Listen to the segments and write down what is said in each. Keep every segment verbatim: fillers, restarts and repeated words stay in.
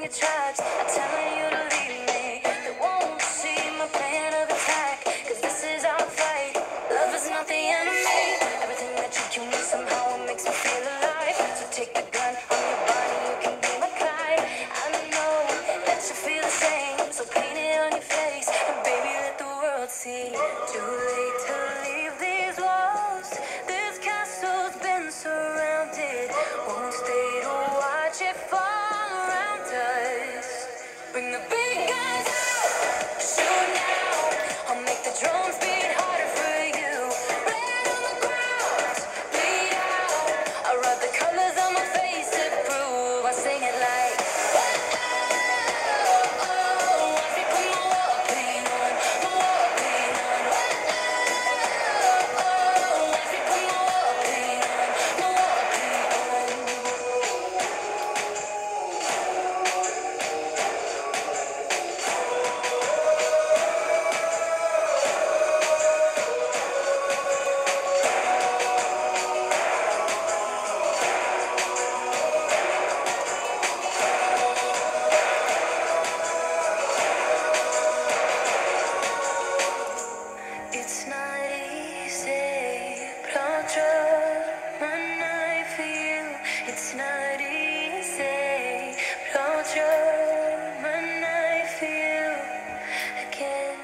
in your tracks. I'm telling you to leave me. They won't see my plan of attack, cause this is our fight. Love is not the enemy. Everything that you do me somehow makes me feel alive. So take the gun on your body, you can be my guide. I don't know that you feel the same, so paint it on your face, and baby, let the world see. Too late to leave these walls. This castle's been surrounded. Won't stay to watch it fall. Bring the big guns out, shoot now. I'll make the drums beat harder for you. Red on the ground, bleed out. I rub the colors on my face to prove. I sing it like, oh, oh, oh. I think put my warpaint on, my warpaint on. Oh, oh, oh. I think put my warpaint on, my warpaint on. It's not easy, but I'll draw my knife for you. It's not easy, but I'll draw my knife for you again.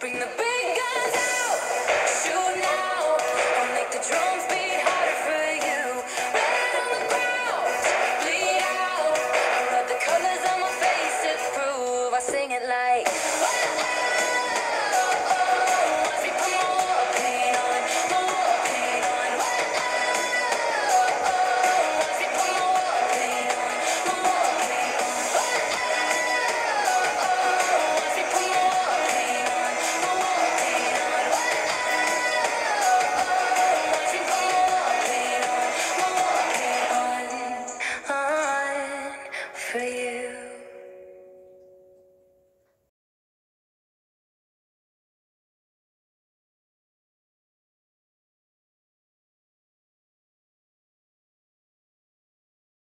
Bring the big guns out, shoot now. I'll make the drums beat harder for you. Red on the ground, bleed out. I rub the colors on my face to prove. I sing it like, for you.